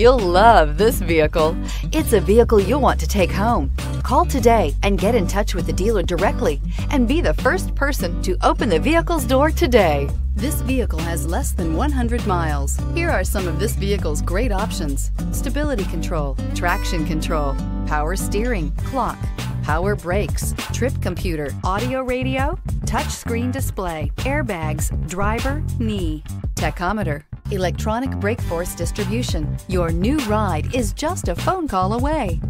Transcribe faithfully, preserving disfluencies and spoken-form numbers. You'll love this vehicle. It's a vehicle you'll want to take home. Call today and get in touch with the dealer directly and be the first person to open the vehicle's door today. This vehicle has less than one hundred miles. Here are some of this vehicle's great options: stability control, traction control, power steering, clock, power brakes, trip computer, audio radio, touchscreen display, airbags, driver, knee, tachometer, electronic brake force distribution. Your new ride is just a phone call away.